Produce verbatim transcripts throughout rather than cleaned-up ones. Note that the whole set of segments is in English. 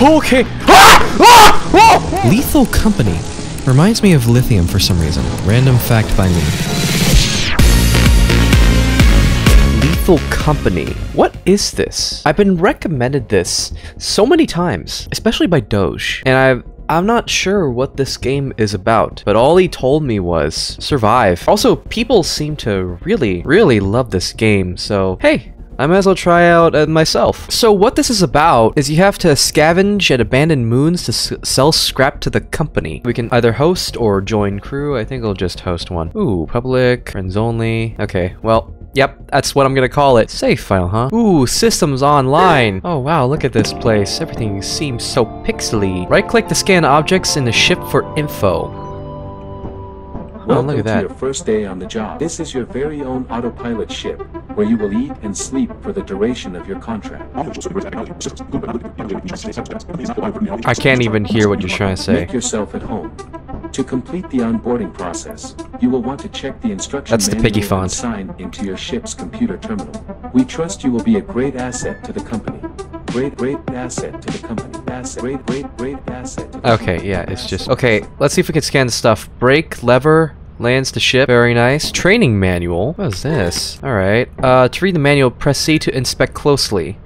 Okay. Ah! Ah! Oh! Lethal Company reminds me of lithium for some reason. Random fact by me. Lethal Company. What is this? I've been recommended this so many times, especially by Doge, and I've I'm not sure what this game is about, but all he told me was survive. Also, people seem to really, really love this game, so hey, I might as well try out uh, myself. So what this is about is you have to scavenge at abandoned moons to s sell scrap to the company. We can either host or join crew. I think I'll just host one. Ooh, public, friends only. Okay, well, yep, that's what I'm gonna call it. Save file, huh? Ooh, systems online. Oh wow, look at this place. Everything seems so pixely. Right-click to scan objects in the ship for info. Oh, look at that. Welcome to your first day on the job. This is your very own autopilot ship, where you will eat and sleep for the duration of your contract. I can't even hear what you're trying to say. Make yourself at home. To complete the onboarding process, you will want to check the instruction That's the piggy font. Sign into your ship's computer terminal. We trust you will be a great asset to the company. Great, great asset to the company. Asset, great, great, great asset. To the okay, company. yeah, it's just okay. Let's see if we can scan the stuff. Brake lever lands the ship. Very nice. Training manual. What is this? All right. Uh, to read the manual, press C to inspect closely.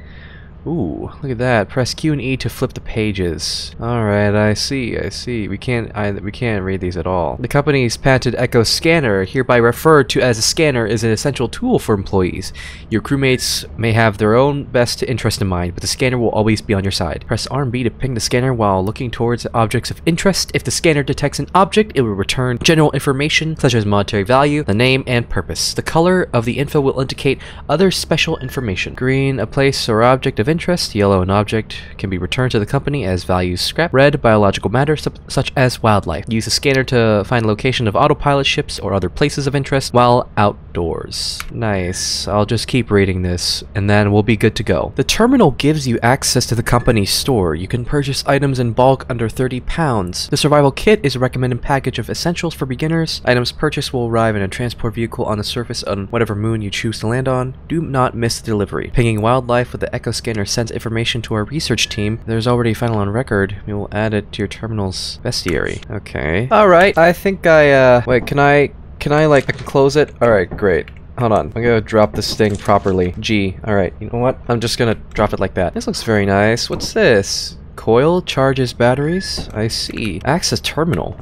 Ooh, look at that. Press Q and E to flip the pages. Alright, I see, I see. We can't I, we can't read these at all. The company's patented Echo scanner, hereby referred to as a scanner, is an essential tool for employees. Your crewmates may have their own best interest in mind, but the scanner will always be on your side. Press R and B to ping the scanner while looking towards objects of interest. If the scanner detects an object, it will return general information such as monetary value, the name, and purpose. The color of the info will indicate other special information. Green, a place or object of interest. Yellow, an object can be returned to the company as value scrap. Red, biological matter such as wildlife. Use the scanner to find location of autopilot ships or other places of interest while outdoors. Nice. I'll just keep reading this and then we'll be good to go. The terminal gives you access to the company's store. You can purchase items in bulk under thirty pounds. The survival kit is a recommended package of essentials for beginners. Items purchased will arrive in a transport vehicle on the surface on whatever moon you choose to land on. Do not miss the delivery. Pinging wildlife with the Echo scanner sends information to our research team. There's already final on record. We will add it to your terminal's bestiary. Okay. Alright, I think I, uh... Wait, can I... Can I, like, I can close it? Alright, great. Hold on. I'm gonna drop this thing properly. G. Alright, you know what? I'm just gonna drop it like that. This looks very nice. What's this? Coil charges batteries? I see. Access terminal.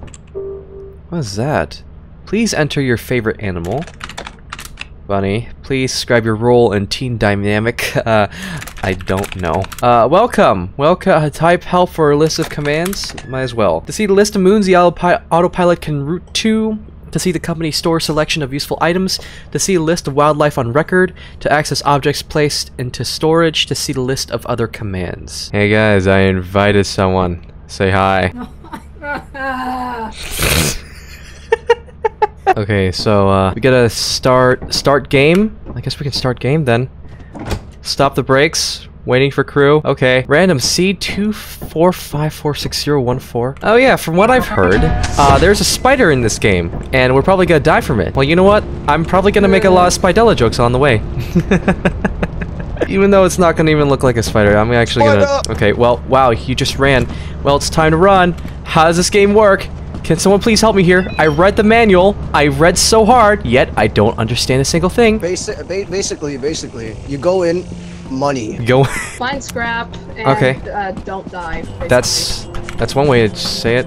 What is that? Please enter your favorite animal. Bunny, please describe your role in Team Dynamic. Uh, I don't know. Uh, welcome. Welcome. Type help for a list of commands. Might as well. To see the list of moons, the autopilot can route to. To see the company store selection of useful items. To see a list of wildlife on record. To access objects placed into storage. To see the list of other commands. Hey guys, I invited someone. Say hi. Okay, so uh, we gotta start start game. I guess we can start game then. Stop the brakes. Waiting for crew. Okay. Random C two four five four six zero one four. Oh yeah, from what I've heard, uh, there's a spider in this game, and we're probably gonna die from it. Well, you know what? I'm probably gonna make a lot of Spidella jokes on the way. Even though it's not gonna even look like a spider, I'm actually gonna. Okay. Well, wow, you just ran. Well, it's time to run. How does this game work? Can someone please help me here? I read the manual. I read so hard, yet I don't understand a single thing. Basi basically, basically, you go in, money. Go find scrap and okay. uh, don't die. Basically. That's that's one way to say it.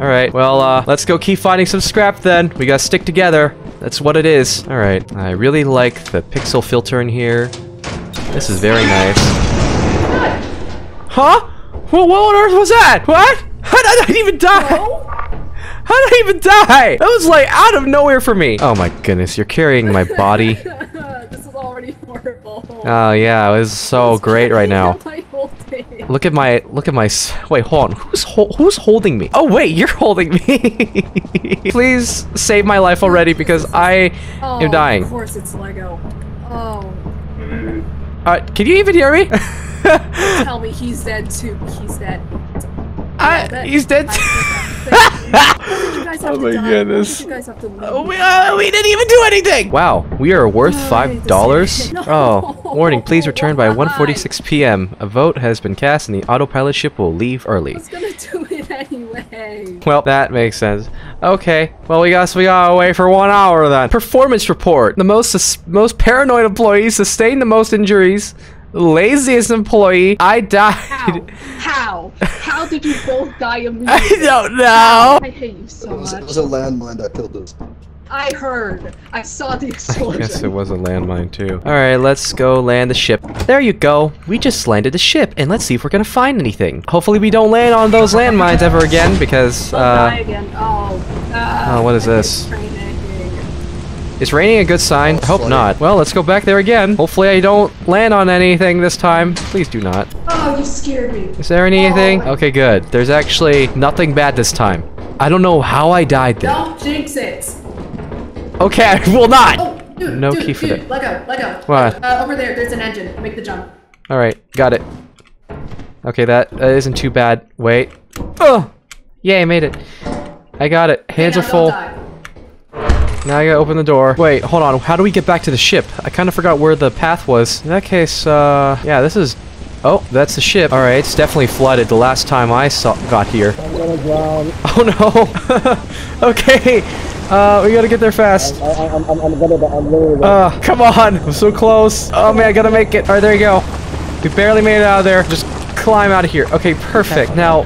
All right. Well, uh, let's go keep finding some scrap then. We gotta stick together. That's what it is. All right. I really like the pixel filter in here. This is very nice. Huh? What, what on earth was that? What? How did I even die? Hello? How did I even die? That was like out of nowhere for me. Oh my goodness, you're carrying my body. This is already horrible. Oh yeah, it was so this great right now. Look at my, look at my, wait, hold on. Who's, ho who's holding me? Oh wait, you're holding me. Please save my life already because I oh, am dying. Of course it's Lego. Oh. Alright, can you even hear me? Tell me he's dead too. He's dead. I, he's dead too. Oh my goodness. Oh, we, uh, we didn't even do anything! Wow, we are worth five dollars? No. Oh, warning, please return by one forty-six p m A vote has been cast and the autopilot ship will leave early. I was gonna do it anyway. Well, that makes sense. Okay, well, we guess we got away for one hour then. Performance report. The most, most paranoid employee sustained the most injuries. Laziest employee, I died. How? How? How did you both die immediately? I don't know. I hate you so much. It was a landmine that killed us. I heard. I saw the explosion. I guess it was a landmine too. Alright, let's go land the ship. There you go. We just landed the ship, and let's see if we're gonna find anything. Hopefully we don't land on those landmines ever again, because, uh... die again. Oh, uh, oh, what is this? Is raining a good sign? I hope not. Well, let's go back there again. Hopefully I don't land on anything this time. Please do not. Oh, you scared me. Is there anything? Oh. Okay, good. There's actually nothing bad this time. I don't know how I died there. Don't jinx it. Okay, I will not. Oh, dude, no dude, key for dude, that. Let go, let go. What? Uh, over there, there's an engine. Make the jump. All right, got it. Okay, that uh, isn't too bad. Wait. Oh, yay, I made it. I got it. Hands hey, now, are full. Don't die. Now I gotta open the door. Wait, hold on. How do we get back to the ship? I kind of forgot where the path was. In that case, uh... yeah, this is... oh, that's the ship. Alright, it's definitely flooded the last time I saw got here. I'm gonna drown. Oh no! Okay! Uh, we gotta get there fast. I, I, I'm, I'm, I'm gonna, I'm literally uh, come on! I'm so close! Oh man, I gotta make it. Alright, there you go. We barely made it out of there. Just climb out of here. Okay, perfect. Now...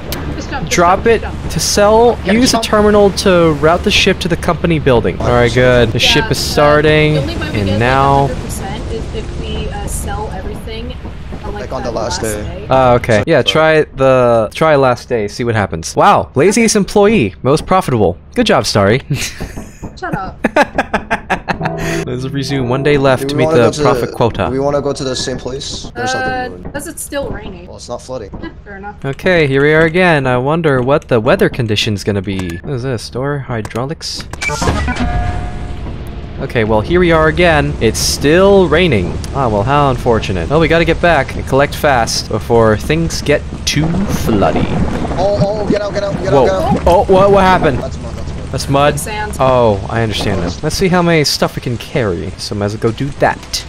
drop it to sell. Use the terminal to route the ship to the company building. All right, good. The yeah, ship is starting, uh, and now. If, if we uh, sell everything, uh, like, like on the last, last day. Oh, uh, okay. Yeah, try the try last day. See what happens. Wow, laziest employee, most profitable. Good job, Starry. Shut up. Let's resume. One day left to meet the profit the, quota. Do we want to go to the same place? Uh, because it's still raining. Well, it's not flooding. Eh, fair enough. Okay, here we are again. I wonder what the weather condition's gonna be. What is this? Door hydraulics? Okay, well, here we are again. It's still raining. Ah, well, how unfortunate. Well, we gotta get back and collect fast before things get too floody. Oh, oh, get out, get out, get Whoa. out, get out. Oh, what, what happened? That's mud, that's mud. That's mud? Sand. Oh, I understand that. Let's see how many stuff we can carry. So might as well go do that.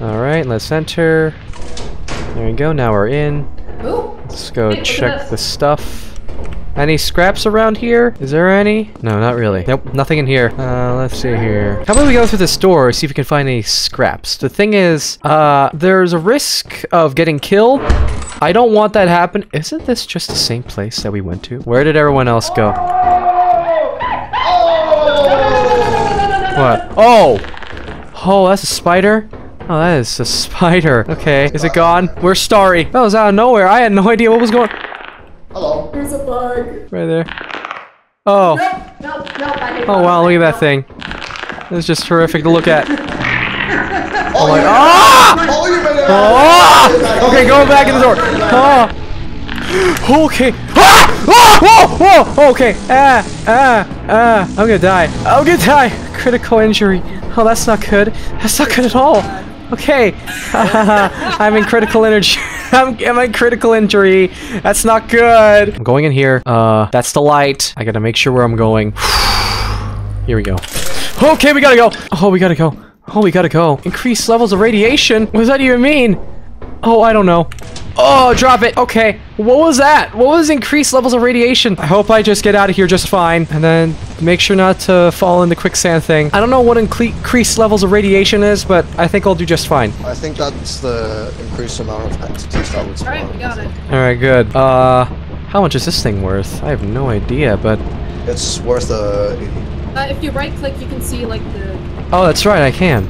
Alright, let's enter. There we go, now we're in. Ooh. Let's go hey, check the stuff. Any scraps around here? Is there any? No, not really. Nope, nothing in here. Uh, let's see here. How about we go through this door and see if we can find any scraps? The thing is, uh, there's a risk of getting killed. I don't want that to happen. Isn't this just the same place that we went to? Where did everyone else go? What? Oh! Oh, that's a spider? Oh, that is a spider. Okay, is it gone? We're Starry. That was out of nowhere. I had no idea what was going on. Hello. There's a bug. Right there. Oh. Nope, nope, nope, I hate oh wow, look at that thing. It's just terrific to look at. Oh my god. Oh! Okay, going back in the door. Oh. Okay. Ah! Oh! Whoa! Whoa! Okay. Ah! Ah! Ah! I'm gonna die. I'm gonna die. Critical injury. Oh, that's not good. That's not good at all. Okay, uh, I'm in critical energy. I'm, I'm in critical injury. That's not good. I'm going in here. Uh, that's the light. I gotta make sure where I'm going. Here we go. Okay, we gotta go. Oh, we gotta go. Oh, we gotta go. Increased levels of radiation? What does that even mean? Oh, I don't know. Oh, drop it. Okay, what was that? What was increased levels of radiation? I hope I just get out of here just fine. And then make sure not to fall in the quicksand thing. I don't know what increased levels of radiation is, but I think I'll do just fine. I think that's the increased amount of entities that would spawn. All right, we got it. All right, good. Uh, how much is this thing worth? I have no idea, but... it's worth uh, eighty. Uh, if you right-click, you can see, like, the... oh, that's right, I can.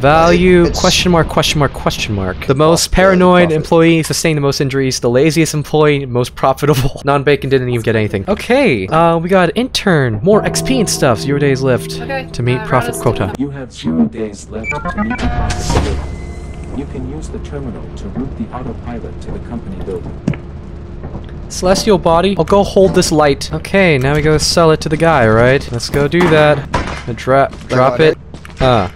Value, it's question mark, question mark, question mark. The most paranoid employee sustained the most injuries. The laziest employee, most profitable. Non-bacon didn't even get anything. Okay, uh, we got intern. More X P and stuff. Zero days left okay. to meet uh, profit quota. You have zero days left to meet profit quota. You can use the terminal to route the autopilot to the company building. Celestial body. I'll go hold this light. Okay, now we go sell it to the guy, right? Let's go do that. Dra drop it. Uh.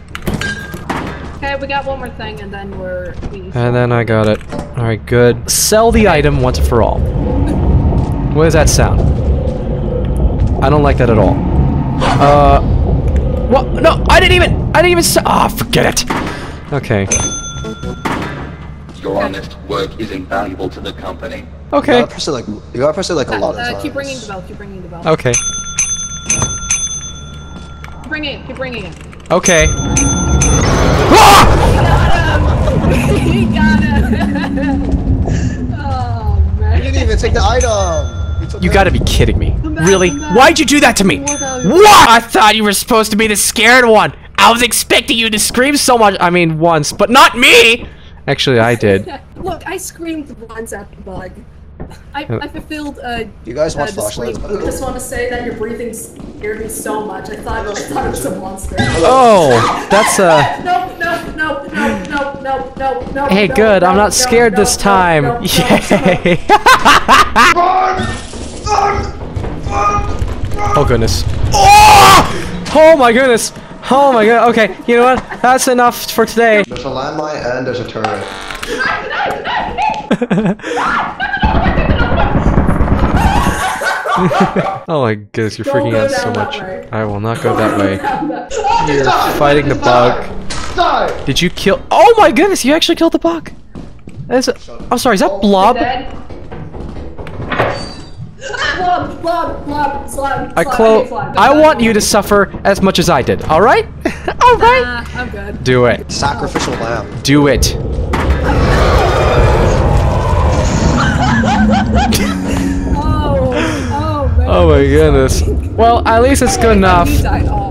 Okay, we got one more thing, and then we're... we and then I got it. Alright, good. Sell the item once for all. What does that sound? I don't like that at all. Uh, what? No, I didn't even. I didn't even. Ah, oh, forget it. Okay. Your honest work is invaluable to the company. Okay. You gotta press it like, you gotta press it like uh, a lot of uh, times. Keep ringing the bell. Keep ringing the bell. Okay. Keep ringing it. Keep ringing it. Okay. Ah! We got him. We got him. Oh man! You didn't even take the item. You gotta be kidding me. Really? Why'd you do that to me? What? I thought you were supposed to be the scared one. I was expecting you to scream so much. I mean, once, but not me! Actually, I did. Look, I screamed once at the bug. I, I fulfilled, uh... You guys watch Flashlight? I just want to say that your breathing scared me so much. I thought, I thought it was a monster. Oh, that's a... No, no, no, no, no, no, no, no, hey, good. I'm not scared this time. Yay! Oh goodness! Oh! Oh my goodness! Oh my god! Okay, you know what? That's enough for today. There's a landmine and there's a turret. Oh my goodness! You're freaking out so much. I will not go that way. You're fighting the bug. Did you kill? Oh my goodness! You actually killed the bug. That's a... Oh, sorry. Is that Blob? Blob, blob, blob, slab, I clo slab, I want you to suffer as much as I did. All right, all right. Nah, I'm good. Do it. Sacrificial lamb. Do it. oh, oh, man. Oh my goodness. Well, at least it's good enough.